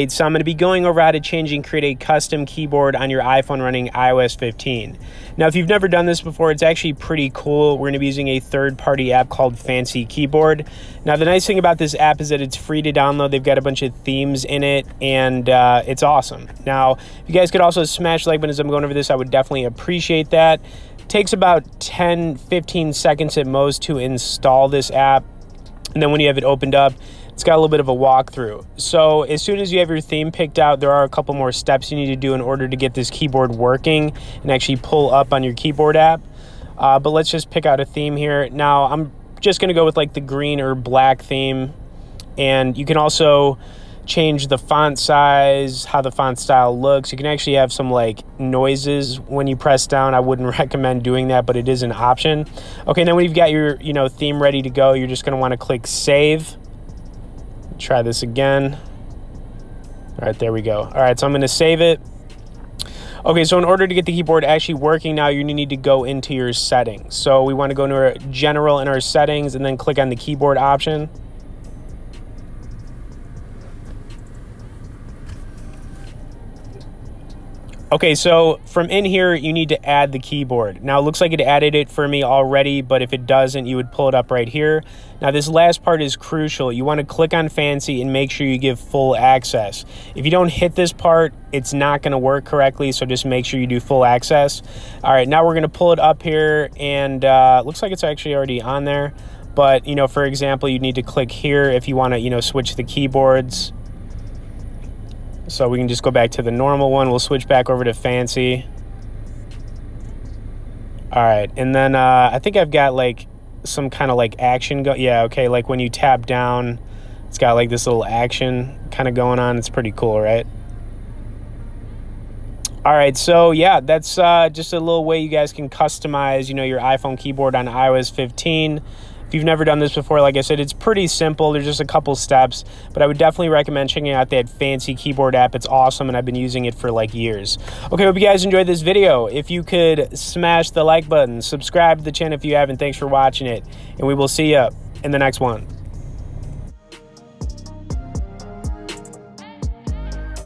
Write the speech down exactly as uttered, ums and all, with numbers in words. right, so I'm going to be going over how to change and create a custom keyboard on your iPhone running i O S fifteen. Now, if you've never done this before, it's actually pretty cool. We're going to be using a third-party app called Fancy Keyboard. Now, the nice thing about this app is that it's free to download. They've got a bunch of themes in it, and uh, it's awesome. Now, if you guys could also smash the like button as I'm going over this, I would definitely appreciate that. It takes about ten, fifteen seconds at most to install this app. And then when you have it opened up, it's got a little bit of a walkthrough. So as soon as you have your theme picked out, there are a couple more steps you need to do in order to get this keyboard working and actually pull up on your keyboard app. Uh, but let's just pick out a theme here. Now, I'm just going to go with like the green or black theme. And you can also change the font size, how the font style looks. You can actually have some like noises when you press down. I wouldn't recommend doing that, but it is an option. Okay, now when you've got your you know theme ready to go, you're just going to want to click save. Try this again. All right, there we go. All right, so I'm going to save it. Okay, so in order to get the keyboard actually working now, you need to go into your settings. So we want to go into our general and our settings and then click on the keyboard option. Okay, so from in here, you need to add the keyboard. Now, it looks like it added it for me already, but if it doesn't, you would pull it up right here. Now, this last part is crucial. You want to click on Fancy and make sure you give full access. If you don't hit this part, it's not going to work correctly, so just make sure you do full access. All right, now we're going to pull it up here, and uh, looks like it's actually already on there. But, you know, for example, you need to click here if you want to, you know, switch the keyboards. So we can just go back to the normal one. We'll switch back over to Fancy. All right, and then uh, I think I've got like some kind of like action go. Yeah, okay, like when you tap down, it's got like this little action kind of going on. It's pretty cool, right? All right, so yeah, that's uh, just a little way you guys can customize, you know, your iPhone keyboard on i O S fifteen. If you've never done this before, like I said, it's pretty simple. There's just a couple steps, but I would definitely recommend checking out that Fancy Keyboard app. It's awesome, and I've been using it for like years. Okay, hope you guys enjoyed this video. If you could smash the like button, subscribe to the channel if you haven't. Thanks for watching it, and we will see you in the next one.